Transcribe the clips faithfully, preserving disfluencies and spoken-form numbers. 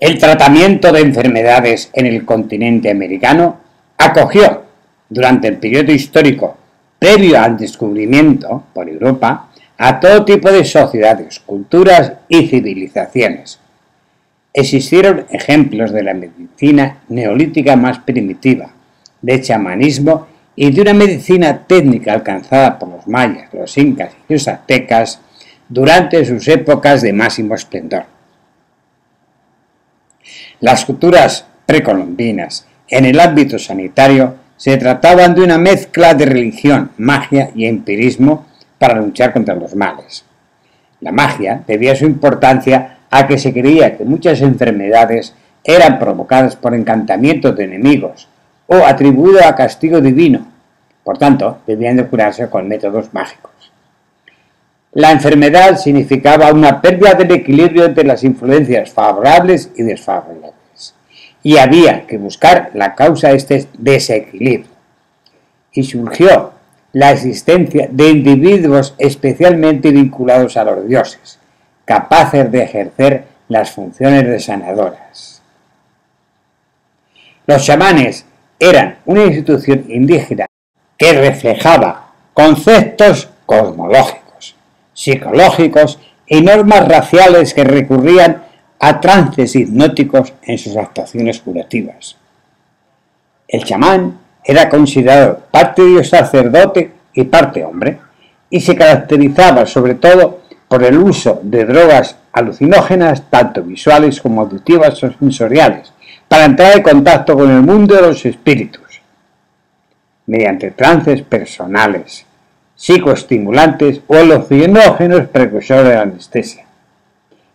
El tratamiento de enfermedades en el continente americano acogió, durante el periodo histórico previo al descubrimiento por Europa, a todo tipo de sociedades, culturas y civilizaciones. Existieron ejemplos de la medicina neolítica más primitiva, de chamanismo y de una medicina técnica alcanzada por los mayas, los incas y los aztecas durante sus épocas de máximo esplendor. Las culturas precolombinas, en el ámbito sanitario, se trataban de una mezcla de religión, magia y empirismo para luchar contra los males. La magia debía su importancia a que se creía que muchas enfermedades eran provocadas por encantamientos de enemigos o atribuidas a castigo divino, por tanto, debían de curarse con métodos mágicos. La enfermedad significaba una pérdida del equilibrio entre las influencias favorables y desfavorables, y había que buscar la causa de este desequilibrio. Y surgió la existencia de individuos especialmente vinculados a los dioses, capaces de ejercer las funciones de sanadoras. Los chamanes eran una institución indígena que reflejaba conceptos cosmológicos, psicológicos y normas raciales que recurrían a trances hipnóticos en sus actuaciones curativas. El chamán era considerado parte de Dios sacerdote y parte hombre, y se caracterizaba sobre todo por el uso de drogas alucinógenas, tanto visuales como auditivas o sensoriales, para entrar en contacto con el mundo de los espíritus, mediante trances personales, psicoestimulantes o alucinógenos precursores de la anestesia.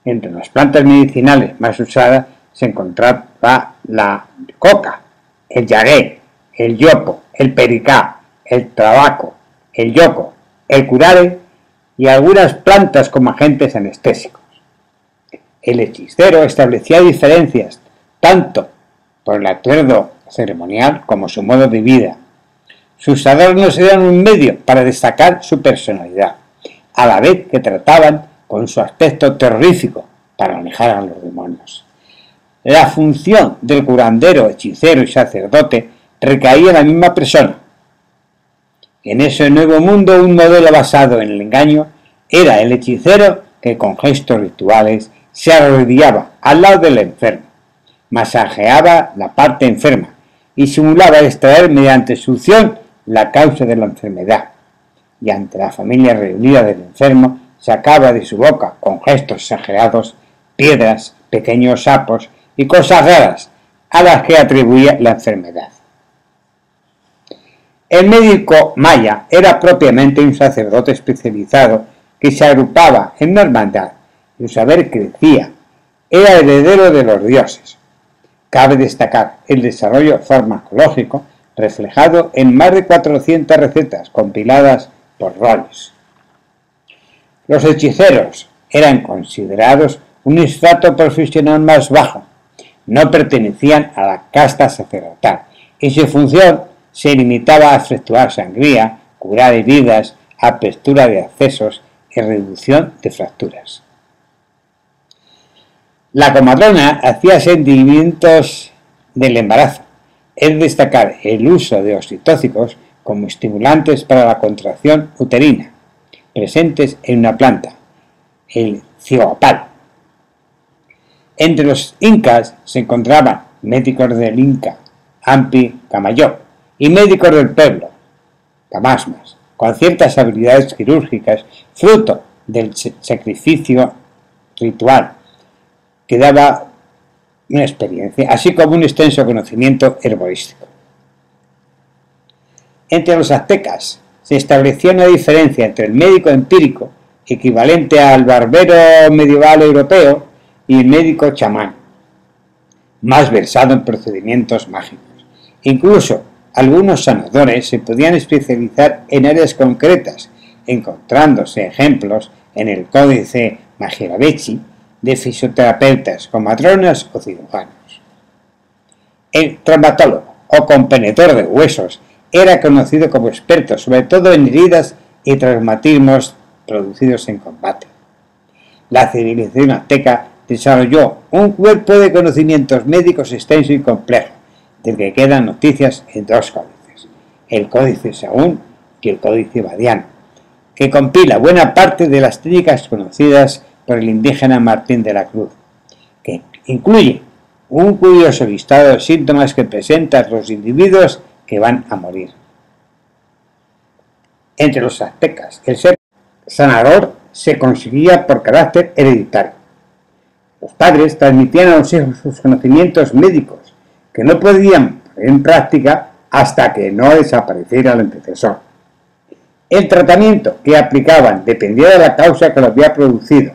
Entre las plantas medicinales más usadas se encontraba la coca, el yagué, el yopo, el pericá, el tabaco, el yoco, el curare y algunas plantas como agentes anestésicos. El hechicero establecía diferencias tanto por el atuendo ceremonial como su modo de vida. Sus adornos eran un medio para destacar su personalidad, a la vez que trataban con su aspecto terrorífico para alejar a los demonios. La función del curandero, hechicero y sacerdote recaía en la misma persona. En ese nuevo mundo, un modelo basado en el engaño era el hechicero que con gestos rituales se arrodillaba al lado del enfermo, masajeaba la parte enferma y simulaba extraer mediante succión la causa de la enfermedad. Y ante la familia reunida del enfermo, sacaba de su boca, con gestos exagerados, piedras, pequeños sapos y cosas raras a las que atribuía la enfermedad. El médico maya era propiamente un sacerdote especializado que se agrupaba en una hermandad y su saber crecía. Era heredero de los dioses. Cabe destacar el desarrollo farmacológico reflejado en más de cuatrocientas recetas compiladas por Rolls. Los hechiceros eran considerados un estrato profesional más bajo, no pertenecían a la casta sacerdotal y su función se limitaba a efectuar sangría, curar heridas, apertura de accesos y reducción de fracturas. La comadrona hacía sentimientos del embarazo, es destacar el uso de oxitóxicos como estimulantes para la contracción uterina, presentes en una planta, el cihuapal. Entre los incas se encontraban médicos del Inca, Ampi Camayoc, y médicos del pueblo, tamasmas, con ciertas habilidades quirúrgicas, fruto del sacrificio ritual, que daba una experiencia, así como un extenso conocimiento herbolístico. Entre los aztecas, se establecía una diferencia entre el médico empírico, equivalente al barbero medieval europeo, y el médico chamán, más versado en procedimientos mágicos. Incluso algunos sanadores se podían especializar en áreas concretas, encontrándose ejemplos en el Códice Magliabechi de fisioterapeutas, comadronas o cirujanos. El traumatólogo o compenetador de huesos era conocido como experto, sobre todo en heridas y traumatismos producidos en combate. La civilización azteca desarrolló un cuerpo de conocimientos médicos extenso y complejo, del que quedan noticias en dos códices, el Códice Sahagún y el Códice Badiano, que compila buena parte de las técnicas conocidas por el indígena Martín de la Cruz, que incluye un curioso listado de síntomas que presentan los individuos que van a morir. Entre los aztecas, el ser sanador se conseguía por carácter hereditario. Los padres transmitían a los hijos sus conocimientos médicos, que no podían poner en práctica hasta que no desapareciera el antecesor. El tratamiento que aplicaban dependía de la causa que lo había producido.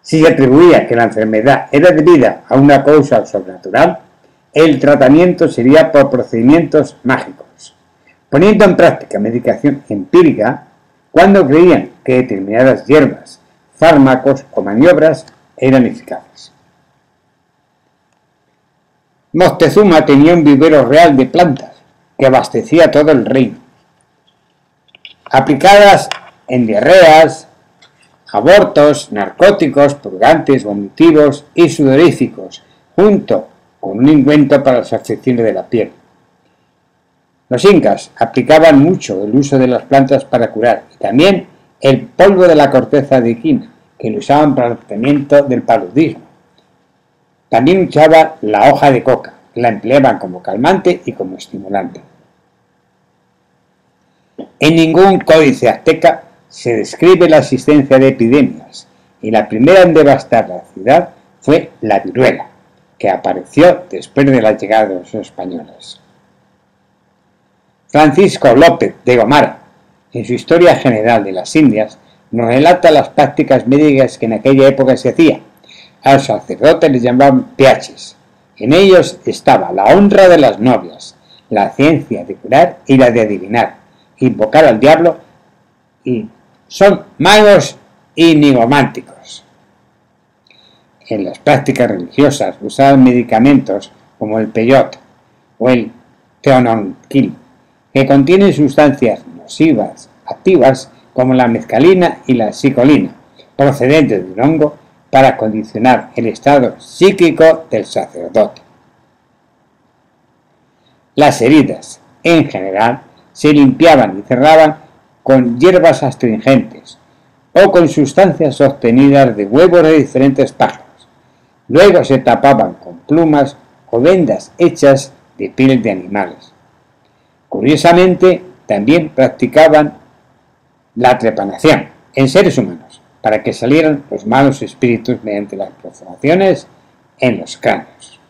Si se atribuía que la enfermedad era debida a una causa sobrenatural, el tratamiento sería por procedimientos mágicos, poniendo en práctica medicación empírica cuando creían que determinadas hierbas, fármacos o maniobras eran eficaces. Moctezuma tenía un vivero real de plantas que abastecía todo el reino. Aplicadas en diarreas, abortos, narcóticos, purgantes, vomitivos y sudoríficos, junto con un ingüento para las afecciones de la piel. Los incas aplicaban mucho el uso de las plantas para curar y también el polvo de la corteza de quina, que lo usaban para el tratamiento del paludismo. También usaba la hoja de coca, que la empleaban como calmante y como estimulante. En ningún códice azteca se describe la existencia de epidemias, y la primera en devastar la ciudad fue la viruela, que apareció después de la llegada de los españoles. Francisco López de Gomara, en su Historia General de las Indias, nos relata las prácticas médicas que en aquella época se hacía. A los sacerdotes les llamaban piaches. En ellos estaba la honra de las novias, la ciencia de curar y la de adivinar, invocar al diablo, y son magos y nigrománticos. En las prácticas religiosas usaban medicamentos como el peyote o el teononquil, que contienen sustancias nocivas activas como la mezcalina y la psicolina, procedentes de un hongo, para condicionar el estado psíquico del sacerdote. Las heridas, en general, se limpiaban y cerraban con hierbas astringentes o con sustancias obtenidas de huevos de diferentes pájaros. Luego se tapaban con plumas o vendas hechas de piel de animales. Curiosamente, también practicaban la trepanación en seres humanos para que salieran los malos espíritus mediante las perforaciones en los cráneos.